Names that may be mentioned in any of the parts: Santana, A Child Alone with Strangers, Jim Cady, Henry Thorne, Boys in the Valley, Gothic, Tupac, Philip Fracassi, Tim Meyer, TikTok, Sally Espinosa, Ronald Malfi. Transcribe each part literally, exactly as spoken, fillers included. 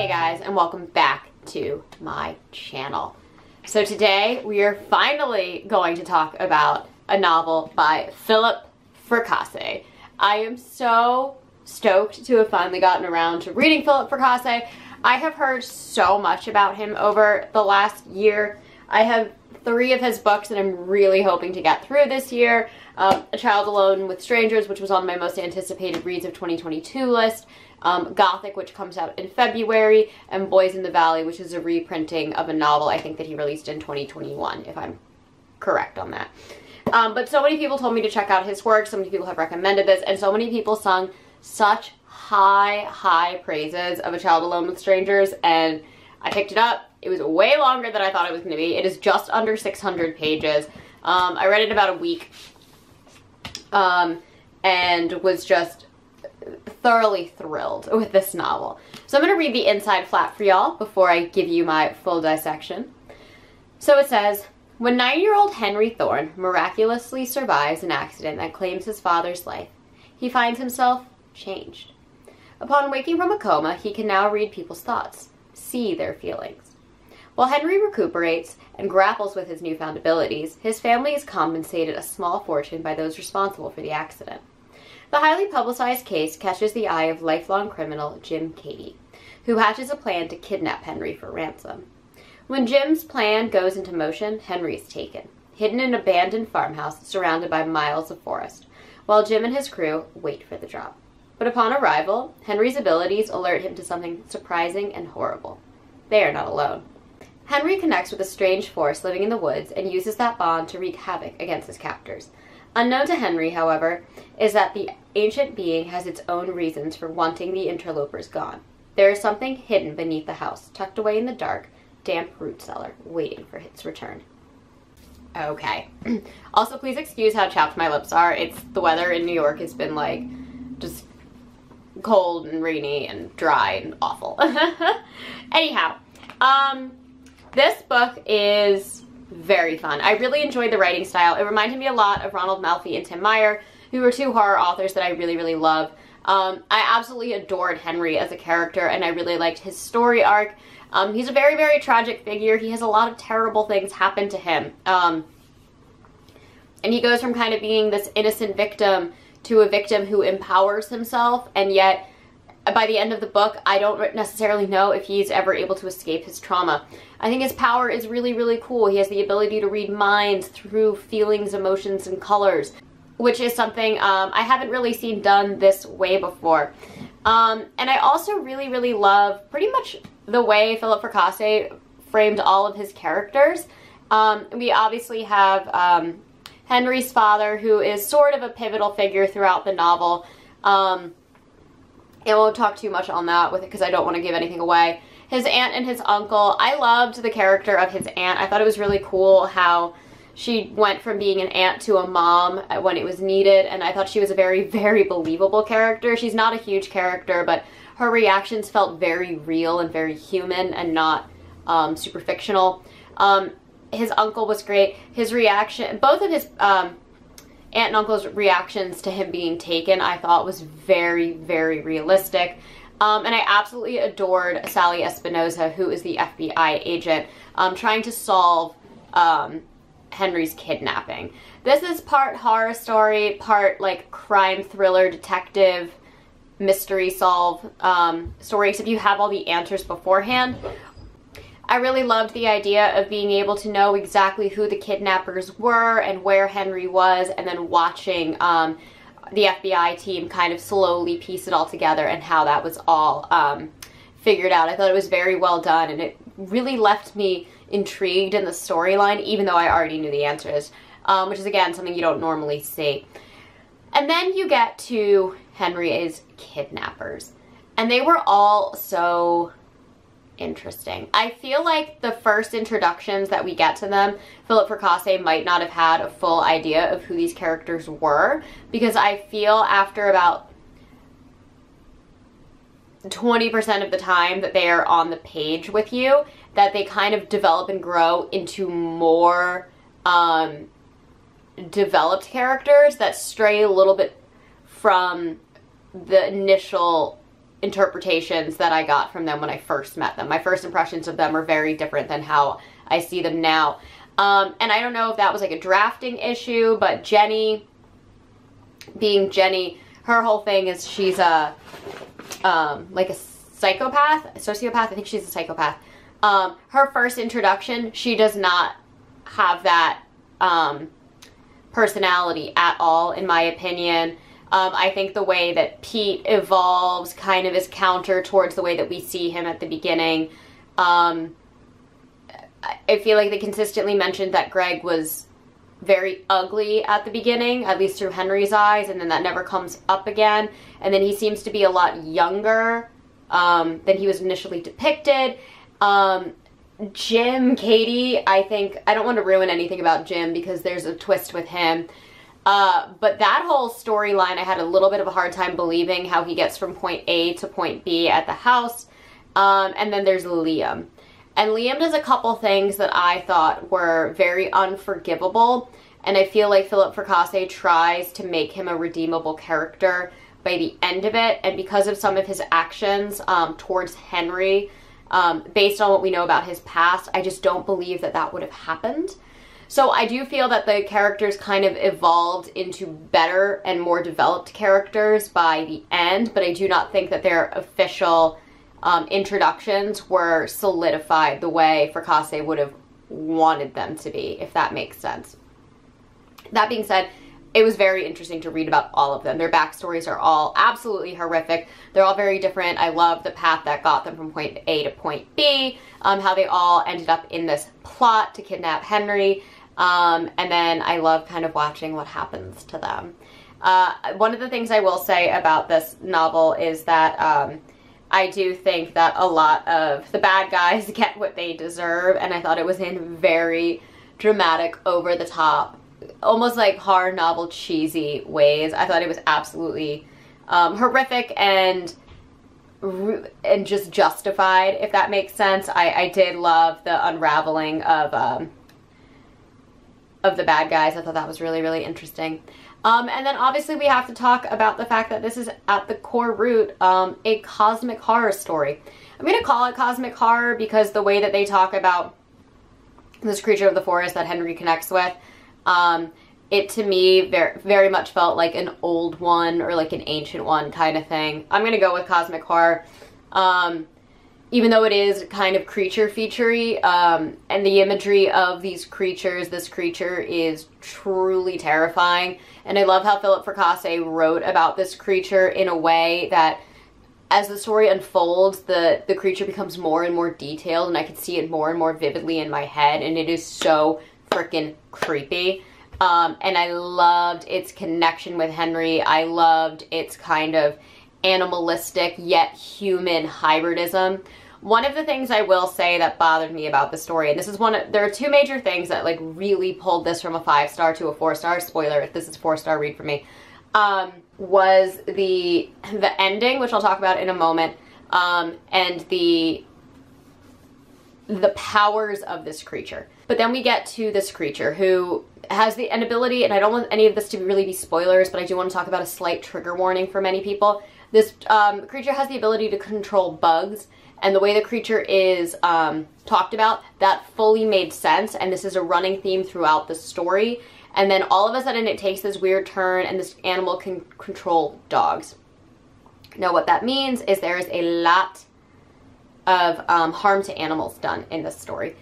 Hey guys, and welcome back to my channel. So today we are finally going to talk about a novel by Philip Fracassi. I am so stoked to have finally gotten around to reading Philip Fracassi. I have heard so much about him over the last year. I have three of his books that I'm really hoping to get through this year. Um, A Child Alone with Strangers, which was on my most anticipated reads of twenty twenty-two list. Um, Gothic, which comes out in February. And Boys in the Valley, which is a reprinting of a novel I think that he released in twenty twenty-one, if I'm correct on that. Um, but so many people told me to check out his work. So many people have recommended this. And so many people sung such high, high praises of A Child Alone with Strangers. And I picked it up. It was way longer than I thought it was going to be. It is just under six hundred pages. Um, I read it about a week um, and was just thoroughly thrilled with this novel. So I'm going to read the inside flap for y'all before I give you my full dissection. So it says, when nine-year-old Henry Thorne miraculously survives an accident that claims his father's life, he finds himself changed. Upon waking from a coma, he can now read people's thoughts, see their feelings. While Henry recuperates and grapples with his newfound abilities, his family is compensated a small fortune by those responsible for the accident. The highly publicized case catches the eye of lifelong criminal Jim Cady, who hatches a plan to kidnap Henry for ransom. When Jim's plan goes into motion, Henry is taken, hidden in an abandoned farmhouse surrounded by miles of forest, while Jim and his crew wait for the drop. But upon arrival, Henry's abilities alert him to something surprising and horrible. They are not alone. Henry connects with a strange force living in the woods and uses that bond to wreak havoc against his captors. Unknown to Henry, however, is that the ancient being has its own reasons for wanting the interlopers gone. There is something hidden beneath the house, tucked away in the dark, damp root cellar, waiting for its return. Okay. Also, please excuse how chapped my lips are. It's the weather in New York has been like just cold and rainy and dry and awful. Anyhow, um... this book is very fun. I really enjoyed the writing style. It reminded me a lot of Ronald Malfi and Tim Meyer, who were two horror authors that I really, really love. Um, I absolutely adored Henry as a character, and I really liked his story arc. Um, he's a very, very tragic figure. He has a lot of terrible things happen to him. Um, and he goes from kind of being this innocent victim to a victim who empowers himself, and yet by the end of the book, I don't necessarily know if he's ever able to escape his trauma. I think his power is really, really cool. He has the ability to read minds through feelings, emotions, and colors, which is something um, I haven't really seen done this way before. Um, and I also really, really love pretty much the way Philip Fracassi framed all of his characters. Um, we obviously have um, Henry's father, who is sort of a pivotal figure throughout the novel. Um... I won't talk too much on that with it because I don't want to give anything away. His aunt and his uncle. I loved the character of his aunt. I thought it was really cool how she went from being an aunt to a mom when it was needed, and I thought she was a very, very believable character. She's not a huge character, but her reactions felt very real and very human and not um, super fictional. Um, his uncle was great. His reaction, both of his... Um, aunt and uncle's reactions to him being taken, I thought was very, very realistic. Um, and I absolutely adored Sally Espinosa, who is the F B I agent, um, trying to solve um, Henry's kidnapping. This is part horror story, part like crime thriller detective mystery solve um, story, except you have all the answers beforehand. I really loved the idea of being able to know exactly who the kidnappers were and where Henry was, and then watching um, the F B I team kind of slowly piece it all together and how that was all um, figured out. I thought it was very well done, and it really left me intrigued in the storyline, even though I already knew the answers, um, which is, again, something you don't normally see. And then you get to Henry's kidnappers, and they were all so... interesting. I feel like the first introductions that we get to them, Philip Fracassi might not have had a full idea of who these characters were, because I feel after about twenty percent of the time that they are on the page with you, that they kind of develop and grow into more um, developed characters that stray a little bit from the initial interpretations that I got from them when I first met them. My first impressions of them are very different than how I see them now. Um, and I don't know if that was like a drafting issue, but Jenny, being Jenny, her whole thing is she's a, um, like a psychopath, a sociopath. I think she's a psychopath. Um, her first introduction, she does not have that, um, personality at all, in my opinion. Um, I think the way that Pete evolves kind of is counter towards the way that we see him at the beginning. Um, I feel like they consistently mentioned that Greg was very ugly at the beginning, at least through Henry's eyes, and then that never comes up again. And then he seems to be a lot younger um, than he was initially depicted. Um, Jim Cady, I think, I don't want to ruin anything about Jim because there's a twist with him. Uh, but that whole storyline, I had a little bit of a hard time believing how he gets from point A to point B at the house. Um, and then there's Liam. And Liam does a couple things that I thought were very unforgivable. And I feel like Philip Fracassi tries to make him a redeemable character by the end of it. And because of some of his actions um, towards Henry, um, based on what we know about his past, I just don't believe that that would have happened. So I do feel that the characters kind of evolved into better and more developed characters by the end, but I do not think that their official um, introductions were solidified the way Fracassi would have wanted them to be, if that makes sense. That being said, it was very interesting to read about all of them. Their backstories are all absolutely horrific. They're all very different. I love the path that got them from point A to point B, um, how they all ended up in this plot to kidnap Henry. Um, and then I love kind of watching what happens to them. Uh, one of the things I will say about this novel is that um, I do think that a lot of the bad guys get what they deserve, and I thought it was in very dramatic, over-the-top, almost like horror novel cheesy ways. I thought it was absolutely um, horrific and and just justified, if that makes sense. I, I did love the unraveling of... Um, of the bad guys. I thought that was really, really interesting. Um, and then obviously we have to talk about the fact that this is at the core root, um, a cosmic horror story. I'm going to call it cosmic horror because the way that they talk about this creature of the forest that Henry connects with, um, it to me very, very much felt like an old one or like an ancient one kind of thing. I'm going to go with cosmic horror. Um, Even though it is kind of creature feature-y, um, and the imagery of these creatures, this creature is truly terrifying. And I love how Philip Fracassi wrote about this creature in a way that as the story unfolds, the, the creature becomes more and more detailed, and I can see it more and more vividly in my head, and it is so freaking creepy. Um, and I loved its connection with Henry. I loved its kind of animalistic yet human hybridism. One of the things I will say that bothered me about the story, and this is one of, there are two major things that like really pulled this from a five star to a four star, spoiler if this is a four star read for me, um, was the, the ending, which I'll talk about in a moment, um, and the, the powers of this creature. But then we get to this creature who has the an ability, and I don't want any of this to really be spoilers, but I do want to talk about a slight trigger warning for many people. This um, creature has the ability to control bugs, and the way the creature is um, talked about, that fully made sense, and this is a running theme throughout the story. And then all of a sudden it takes this weird turn, and this animal can control dogs. Now what that means is there is a lot of um, harm to animals done in this story.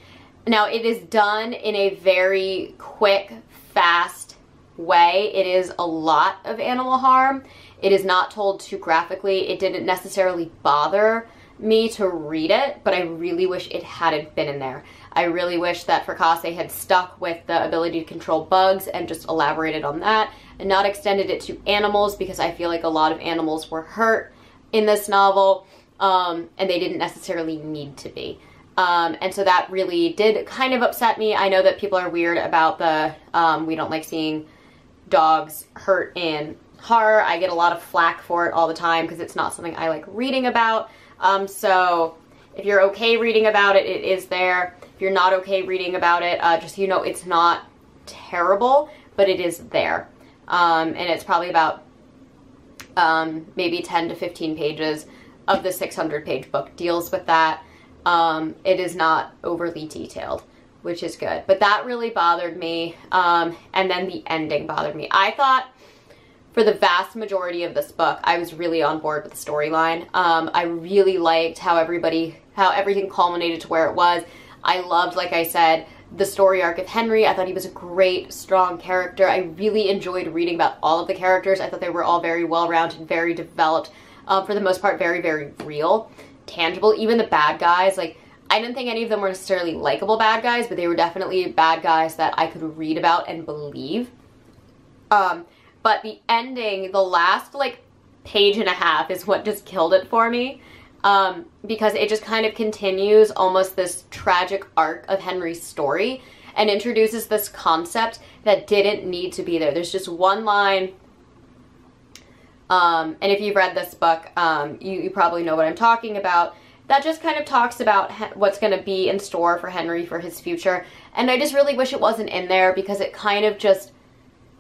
Now it is done in a very quick, fast way. It is a lot of animal harm. It is not told too graphically. It didn't necessarily bother me to read it, but I really wish it hadn't been in there. I really wish that Fracassi had stuck with the ability to control bugs and just elaborated on that and not extended it to animals, because I feel like a lot of animals were hurt in this novel, um, and they didn't necessarily need to be. Um, and so that really did kind of upset me. I know that people are weird about the, um, we don't like seeing dogs hurt in horror. I get a lot of flack for it all the time because it's not something I like reading about. Um, so if you're okay reading about it, it is there. If you're not okay reading about it, uh, just so you know, it's not terrible, but it is there. Um, and it's probably about um, maybe ten to fifteen pages of the six hundred page book deals with that. Um, it is not overly detailed, which is good. But that really bothered me. Um, and then the ending bothered me. I thought for the vast majority of this book, I was really on board with the storyline. Um, I really liked how everybody, how everything culminated to where it was. I loved, like I said, the story arc of Henry. I thought he was a great, strong character. I really enjoyed reading about all of the characters. I thought they were all very well-rounded, very developed, uh, for the most part, very, very real, tangible. Even the bad guys, like, I didn't think any of them were necessarily likable bad guys, but they were definitely bad guys that I could read about and believe. Um, but the ending, the last, like, page and a half is what just killed it for me. Um, because it just kind of continues almost this tragic arc of Henry's story and introduces this concept that didn't need to be there. There's just one line, um, and if you've read this book, um, you, you probably know what I'm talking about, that just kind of talks about what's going to be in store for Henry for his future. And I just really wish it wasn't in there, because it kind of just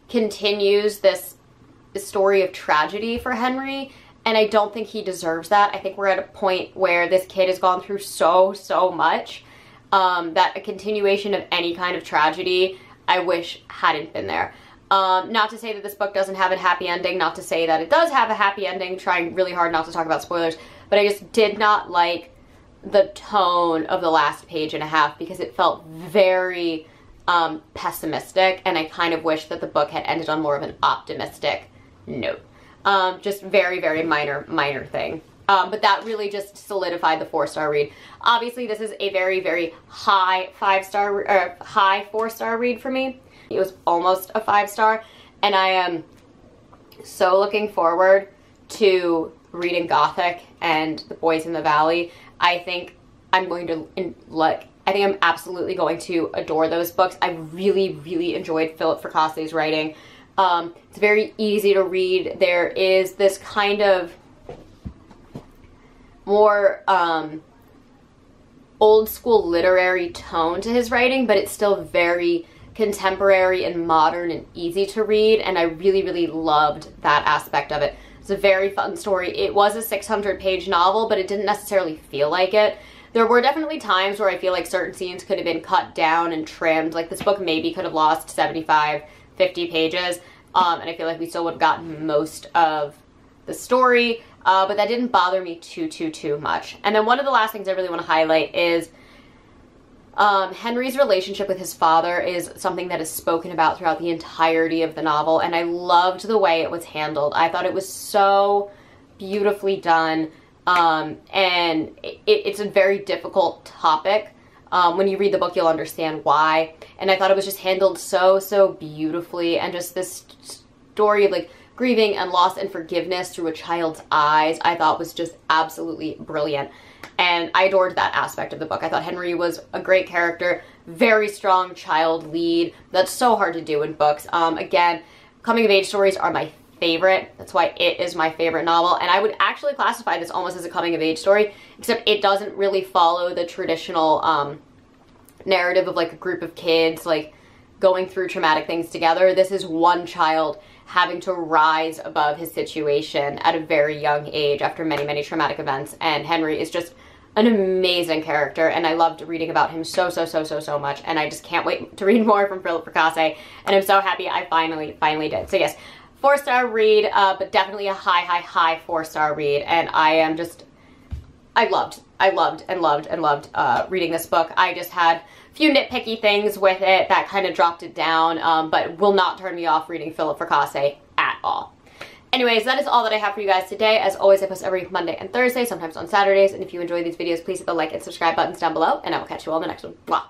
continues this story of tragedy for Henry. And I don't think he deserves that. I think we're at a point where this kid has gone through so, so much um, that a continuation of any kind of tragedy I wish hadn't been there. Um, not to say that this book doesn't have a happy ending, not to say that it does have a happy ending, trying really hard not to talk about spoilers, but I just did not like the tone of the last page and a half, because it felt very um, pessimistic, and I kind of wish that the book had ended on more of an optimistic note. Um, just very, very minor, minor thing. Um, but that really just solidified the four-star read. Obviously, this is a very, very high five-star, or high four-star read for me. It was almost a five-star, and I am so looking forward to reading Gothic and The Boys in the Valley. I think I'm going to, like, I think I'm absolutely going to adore those books. I really, really enjoyed Philip Fracassi's writing. Um, it's very easy to read. There is this kind of more um, old school literary tone to his writing, but it's still very contemporary and modern and easy to read, and I really, really loved that aspect of it. It's a very fun story. It was a six hundred page novel, but it didn't necessarily feel like it. There were definitely times where I feel like certain scenes could have been cut down and trimmed. Like, this book maybe could have lost seventy-five, fifty pages, um, and I feel like we still would have gotten most of the story, uh, but that didn't bother me too, too, too much. And then one of the last things I really want to highlight is um, Henry's relationship with his father is something that is spoken about throughout the entirety of the novel, and I loved the way it was handled. I thought it was so beautifully done, um, and it, it's a very difficult topic. Um, when you read the book, you'll understand why. And I thought it was just handled so, so beautifully. And just this story of, like, grieving and loss and forgiveness through a child's eyes, I thought was just absolutely brilliant. And I adored that aspect of the book. I thought Henry was a great character, very strong child lead. That's so hard to do in books. Um, again, coming-of-age stories are my favorite. That's why it is my favorite novel, and I would actually classify this almost as a coming-of-age story, except it doesn't really follow the traditional um, narrative of, like, a group of kids, like, going through traumatic things together. This is one child having to rise above his situation at a very young age after many, many traumatic events, and Henry is just an amazing character, and I loved reading about him so, so, so, so, so much, and I just can't wait to read more from Philip Fracassi, and I'm so happy I finally, finally did. So yes, four-star read, uh, but definitely a high, high, high four-star read, and I am just, I loved, I loved and loved and loved uh, reading this book. I just had a few nitpicky things with it that kind of dropped it down, um, but will not turn me off reading Philip Fracassi at all. Anyways, that is all that I have for you guys today. As always, I post every Monday and Thursday, sometimes on Saturdays, and if you enjoy these videos, please hit the like and subscribe buttons down below, and I will catch you all in the next one. Bye.